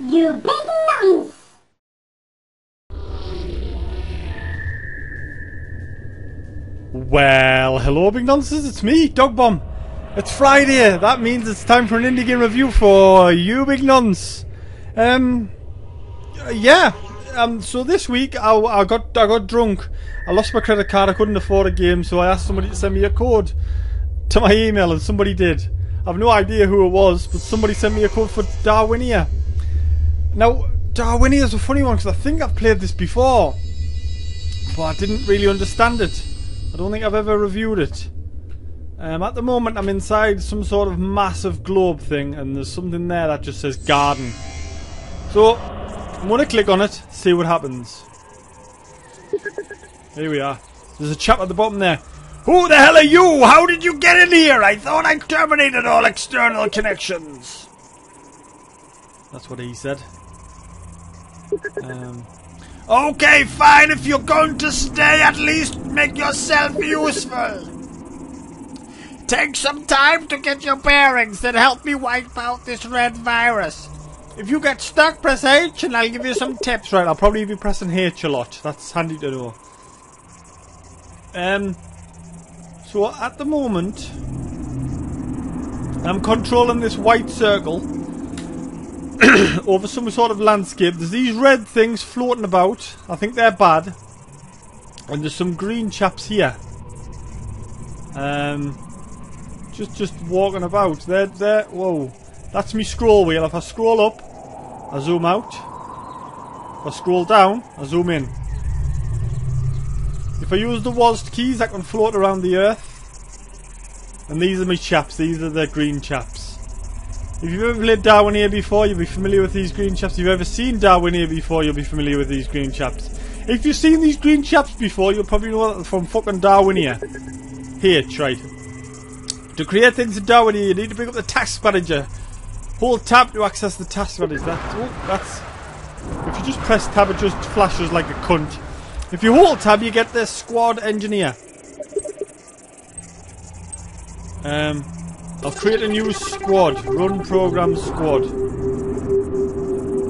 You big nonce! Well, hello big nonces, it's me, Dogbomb. It's Friday, that means it's time for an indie game review for you big nonce. So this week I got drunk. I lost my credit card, I couldn't afford a game, so I asked somebody to send me a code to my email, and somebody did. I've no idea who it was, but somebody sent me a code for Darwinia. Now, Darwinia is a funny one because I think I've played this before, but I didn't really understand it. I don't think I've ever reviewed it. At the moment I'm inside some sort of massive globe thing, and there's something there that just says garden. So I'm going to click on it, see what happens. Here we are. There's a chap at the bottom there. Who the hell are you? How did you get in here? I thought I terminated all external connections. That's what he said. Okay, fine. If you're going to stay, at least make yourself useful. Take some time to get your bearings, then help me wipe out this red virus. If you get stuck, press H and I'll give you some tips. Right, I'll probably be pressing H a lot. That's handy to know. So at the moment, I'm controlling this white circle over some sort of landscape. There's these red things floating about. I think they're bad. And there's some green chaps here. Just walking about. They're whoa. That's me scroll wheel. If I scroll up, I zoom out. If I scroll down, I zoom in. If I use the WASD keys, I can float around the earth. And these are my chaps. These are the green chaps. If you've ever played Darwinia before, you'll be familiar with these green chaps. If you've ever seen Darwinia before, you'll be familiar with these green chaps. If you've seen these green chaps before, you'll probably know that from fucking Darwinia. Here, try it. To create things in Darwinia, you need to pick up the task manager. Hold tab to access the task manager. If you just press tab, it just flashes like a cunt. If you hold tab, you get the squad engineer. I'll create a new squad. Run program squad.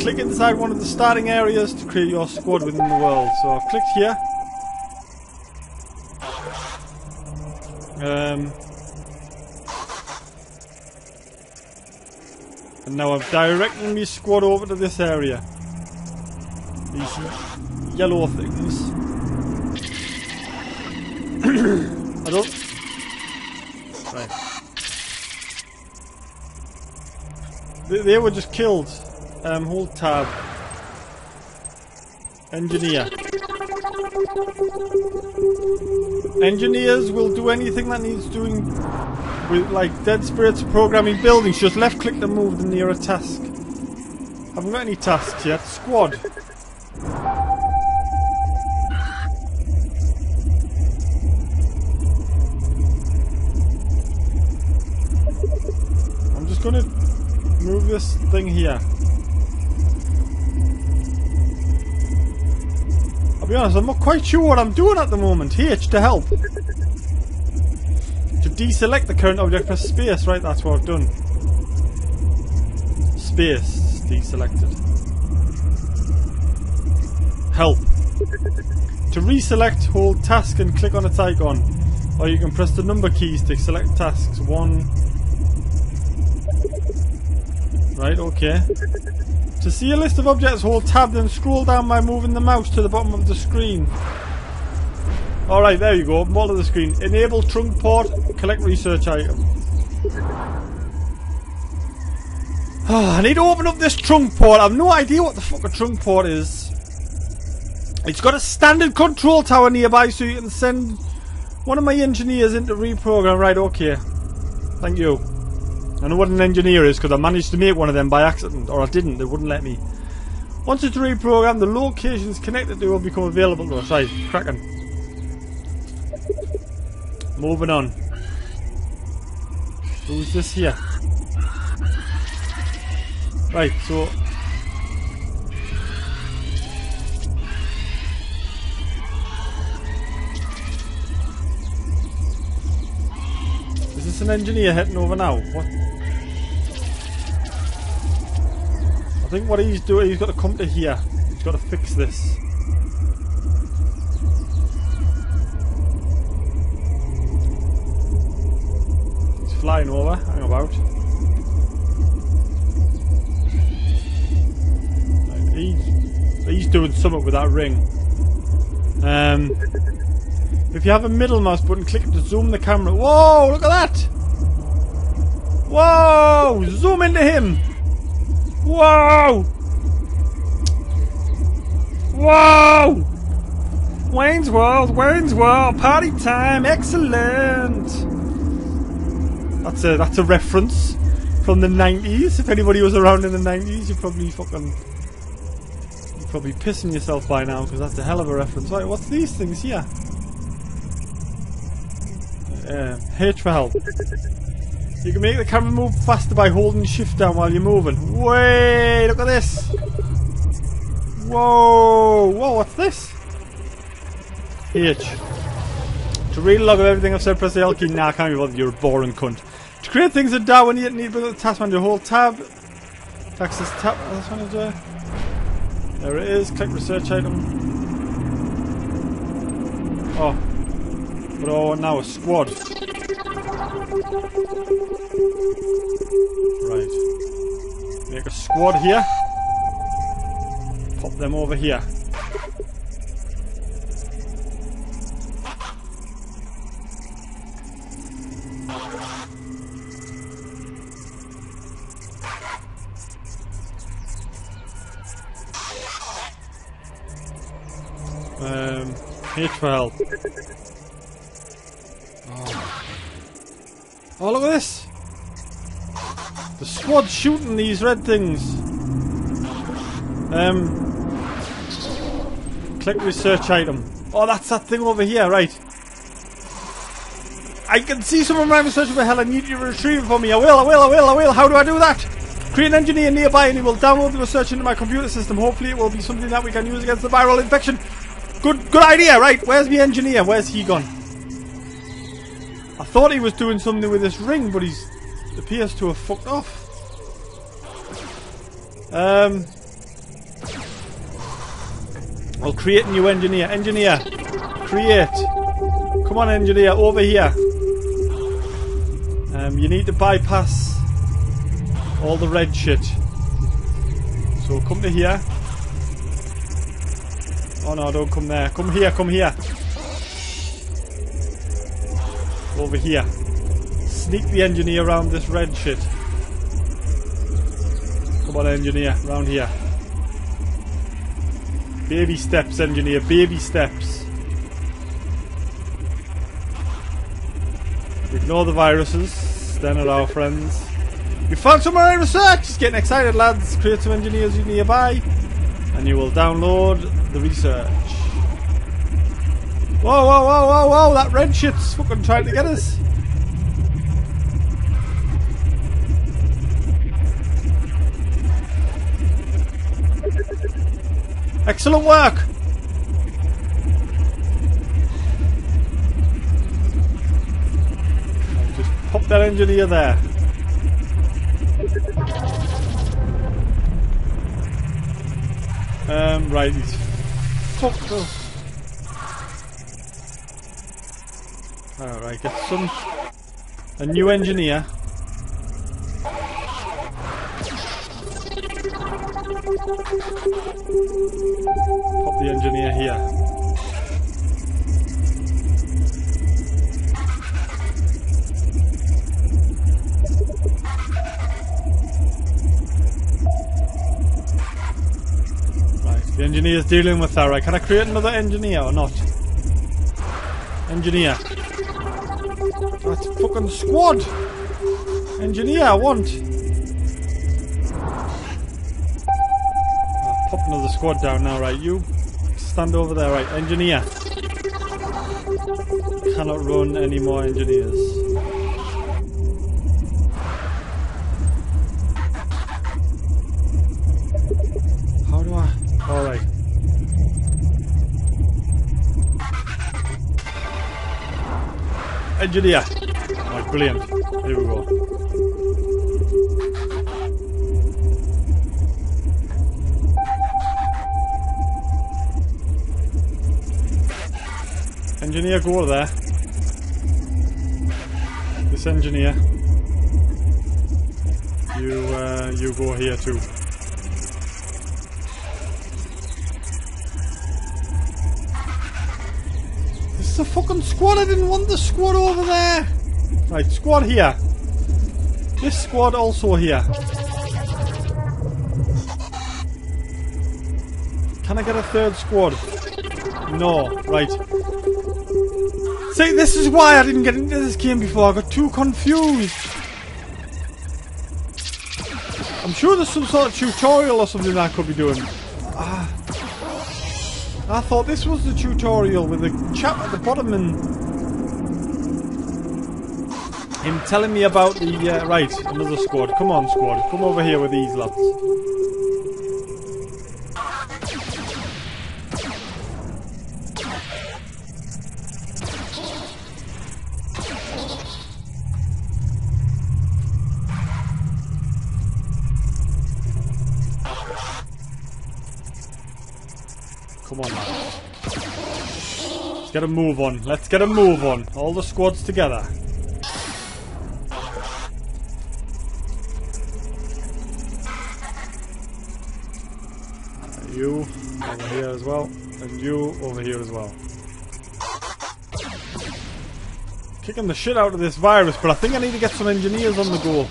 Click inside one of the starting areas to create your squad within the world. So I've clicked here. And now I'm directing my squad over to this area. These yellow things. I don't... Right. They were just killed. Hold tab. Engineer. Engineers will do anything that needs doing with, like, dead spirits programming buildings. Just left click to move the nearer task. Haven't got any tasks yet. Squad. I'm just gonna move this thing here. I'll be honest, I'm not quite sure what I'm doing at the moment. H to help. To deselect the current object, press space. Right, that's what I've done. Space deselected. Help. To reselect, hold task and click on its icon. Or you can press the number keys to select tasks. One. Right, okay. To see a list of objects, hold tab, then scroll down by moving the mouse to the bottom of the screen. Alright, there you go, bottom of the screen. Enable trunk port, collect research item. I need to open up this trunk port. I've no idea what the fuck a trunk port is. It's got a standard control tower nearby, so you can send one of my engineers in to reprogram. Right, okay. Thank you. I know what an engineer is because I managed to make one of them by accident. Or I didn't, they wouldn't let me. Once it's reprogrammed, the locations connected to it will become available to us. Right, cracking. Moving on. Who's this here? Right, so... Is this an engineer heading over now? What? I think what he's doing, he's got to come to here. He's got to fix this. He's flying over, hang about. He's doing something with that ring. If you have a middle mouse button, click it to zoom the camera. Whoa, look at that! Whoa! Zoom into him! Whoa! Whoa! Wayne's World, Wayne's World, party time, excellent! That's a reference from the 90s. If anybody was around in the 90s, you're probably fucking... You're probably pissing yourself by now, because that's a hell of a reference. Right, what's these things here? H for help. You can make the camera move faster by holding shift down while you're moving. Wait, look at this! Whoa! Whoa, what's this? H. To read a log of everything I've said, press the L key. Nah, I can't be bothered, you're a boring cunt. To create things in Darwin, you need the task manager. Hold tab. Access tab. That's what I do. There it is. Click research item. Oh. But oh, now a squad. Right. Make a squad here. Pop them over here. H for help. Oh, look at this! The squad's shooting these red things! Click research item. Oh, that's that thing over here, right. I can see someone around me searching for hell. I need you to retrieve it for me. I will. How do I do that? Create an engineer nearby and he will download the research into my computer system. Hopefully it will be something that we can use against the viral infection. Good idea, right. Where's the engineer? Where's he gone? I thought he was doing something with this ring, but he's appears to have fucked off. I'll create a new engineer. Engineer, create. Come on, engineer, over here. You need to bypass all the red shit. So come to here. Oh no, don't come there. Come here, come here. Over here. Sneak the engineer around this red shit. Come on, engineer, round here. Baby steps, engineer, baby steps. Ignore the viruses, then allow friends. You found somewhere in research! Just getting excited, lads. Create some engineers nearby, and you will download the research. Whoa, that red shit's fucking trying to get us. Excellent work. Just pop that engineer there. Right, he's fucked up. Alright, get a new engineer. Pop the engineer here. Right, the engineer's dealing with that. Right, can I create another engineer or not? Engineer. That's fucking squad! Engineer, I want! I'll pop another squad down now, right? You stand over there, right? Engineer! Cannot run any more engineers. How do I... Alright. Engineer! Right, brilliant. Here we go. Engineer, go over there. This engineer. You go here too. This is a fucking squad. I didn't want the squad over there. Right, squad here. This squad also here. Can I get a third squad? No. Right. See, this is why I didn't get into this game before. I got too confused. I'm sure there's some sort of tutorial or something that I could be doing. Ah. I thought this was the tutorial with the chap at the bottom and him telling me about the... right, another squad. Come on, squad. Come over here with these lads. Get a move on. Let's get a move on. All the squads together. You over here as well, and you over here as well. Kicking the shit out of this virus, but I think I need to get some engineers on the go.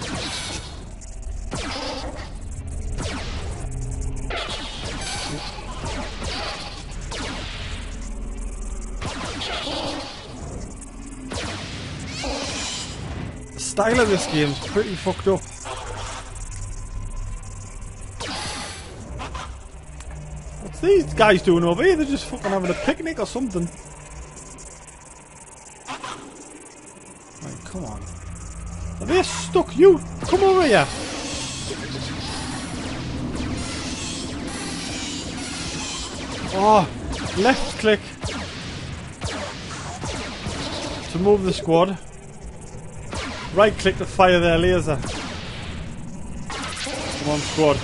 The style of this game's pretty fucked up. What's these guys doing over here? They're just fucking having a picnic or something. Right, come on. Are they stuck? You come over here. Oh, left click to move the squad. Right click to fire their laser. Come on, squad.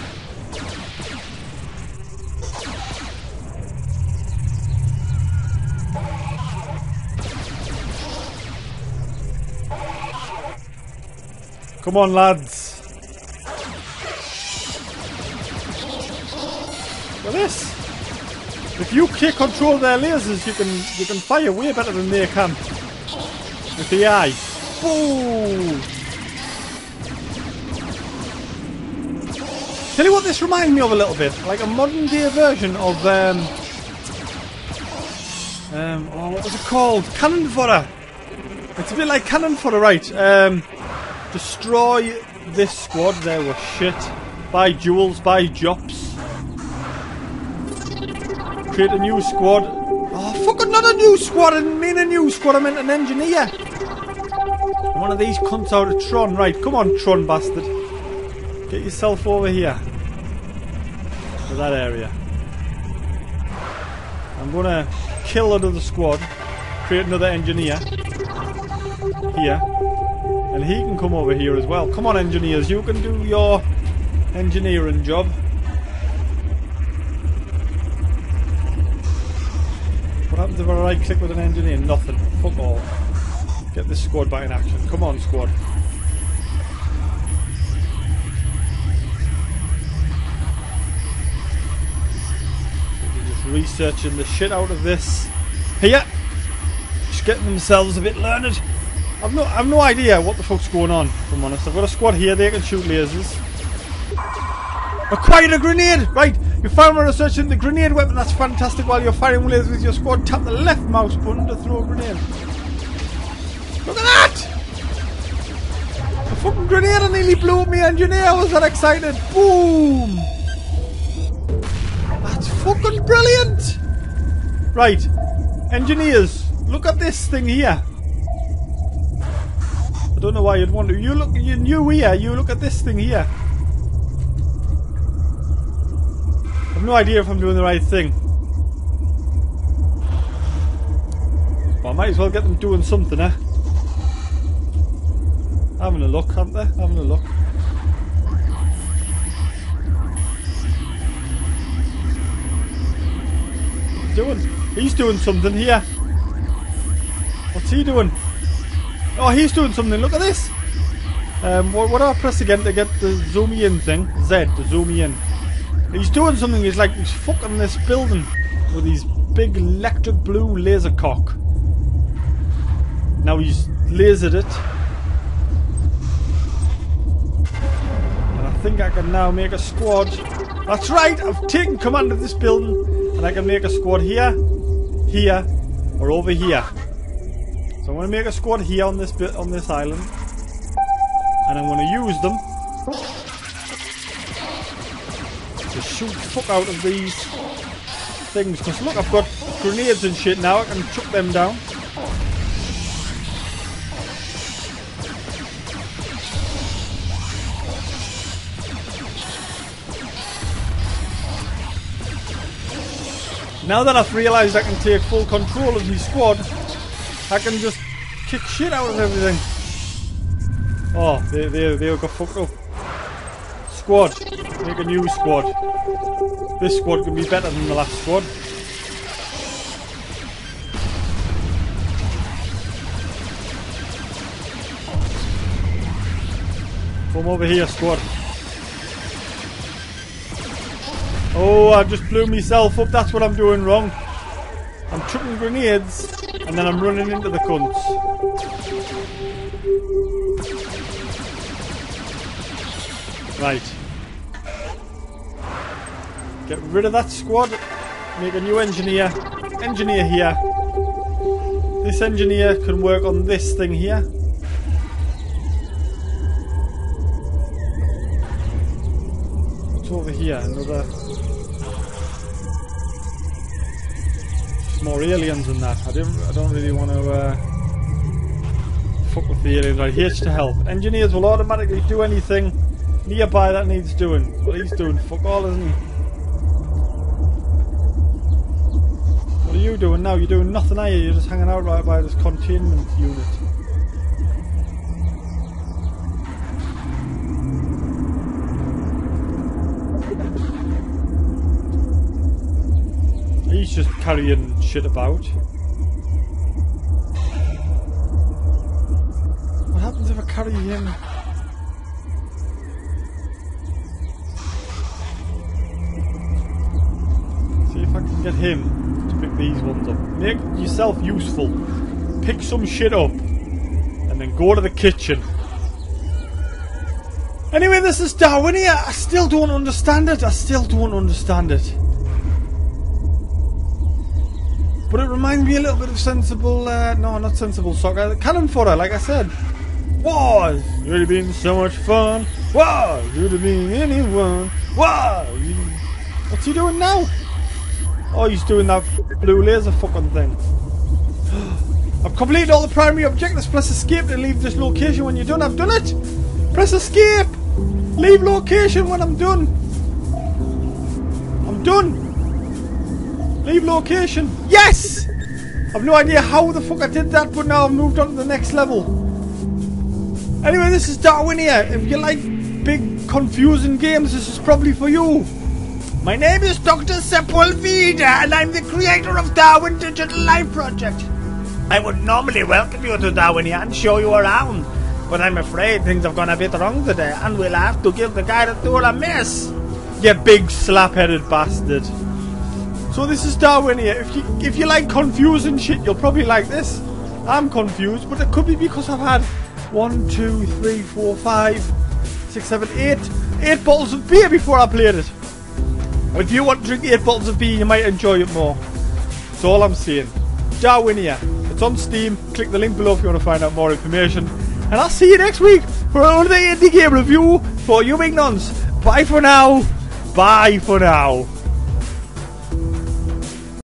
Come on, lads. Look at this. If you kick control their lasers, you can fire way better than they can with the eye. Boom! Tell you what this reminds me of a little bit, like a modern day version of oh, what was it called? Cannon Fodder. It's a bit like Cannon Fodder, right? Destroy this squad. They were shit. Buy jewels, buy jobs. Create a new squad. Oh, fucking not a new squad. I didn't mean a new squad. I meant an engineer. One of these cunts out of Tron. Right, come on, Tron bastard. Get yourself over here. To that area. I'm gonna kill another squad. Create another engineer. Here. And he can come over here as well. Come on, engineers. You can do your engineering job. What happens if I right click with an engineer? Nothing. Fuck all. Get this squad back in action. Come on, squad. They're just researching the shit out of this. Here! Just getting themselves a bit learned. I've no idea what the fuck's going on, if I'm honest. I've got a squad here, they can shoot lasers. Acquired a grenade! Right, you found my research in the grenade weapon. That's fantastic. While you're firing lasers with your squad, tap the left mouse button to throw a grenade. Look at that! The fucking grenade nearly blew up my engineer. I was that excited. Boom! That's fucking brilliant! Right. Engineers, look at this thing here. I don't know why you'd want to. You look, you're new here. You look at this thing here. I've no idea if I'm doing the right thing. But I might as well get them doing something, eh? Having a look, haven't they? Having a look. He's doing something here. he doing? Oh, he's doing something. Look at this. What do I press again to get the zoomy in thing? Z to zoom in. He's doing something. He's like, he's fucking this building with his big electric blue laser cock. Now he's lasered it. And I think I can now make a squad. That's right, I've taken command of this building. And I can make a squad here, here, or over here. So I'm going to make a squad here on this bit, on this island. And I'm going to use them to shoot the fuck out of these things. Because look, I've got grenades and shit now. I can chuck them down. Now that I've realised I can take full control of my squad, I can just kick shit out of everything. Oh, they got fucked up. Squad. Make a new squad. This squad can be better than the last squad. Come over here, squad. Oh, I just blew myself up. That's what I'm doing wrong. I'm chucking grenades and then I'm running into the cunts. Right. Get rid of that squad. Make a new engineer. Engineer here. This engineer can work on this thing here. What's over here? Another... more aliens than that. I don't really want to fuck with the aliens. Right, H to help. Engineers will automatically do anything nearby that needs doing. Well, he's doing fuck all, isn't he? What are you doing now? You're doing nothing, are you? You're just hanging out right by this containment unit. He's just carrying shit about. What happens if I carry him? See if I can get him to pick these ones up. Make yourself useful. Pick some shit up. And then go to the kitchen. Anyway, this is Darwinia. I still don't understand it. I still don't understand it. But it reminds me a little bit of sensible, no, not sensible soccer, Cannon Fodder, like I said. Whoa, it's really been so much fun. Whoa, it would have been anyone. Whoa, what's he doing now? Oh, he's doing that blue laser fucking thing. I've completed all the primary objectives. Press escape to leave this location when you're done. I've done it. Press escape. Leave location when I'm done. I'm done. Leave location. Yes! I've no idea how the fuck I did that, but now I've moved on to the next level. Anyway, this is Darwinia. If you like big, confusing games, this is probably for you. My name is Dr. Sepulveda, and I'm the creator of Darwin Digital Life Project. I would normally welcome you to Darwinia and show you around, but I'm afraid things have gone a bit wrong today, and we'll have to give the guided tour a miss. You big, slap-headed bastard. So this is Darwinia. If you like confusing shit, you'll probably like this. I'm confused, but it could be because I've had 8 bottles of beer before I played it. If you want to drink 8 bottles of beer, you might enjoy it more. That's all I'm saying. Darwinia. It's on Steam. Click the link below if you want to find out more information. And I'll see you next week for another indie game review for you big nuns. Bye for now. Bye for now.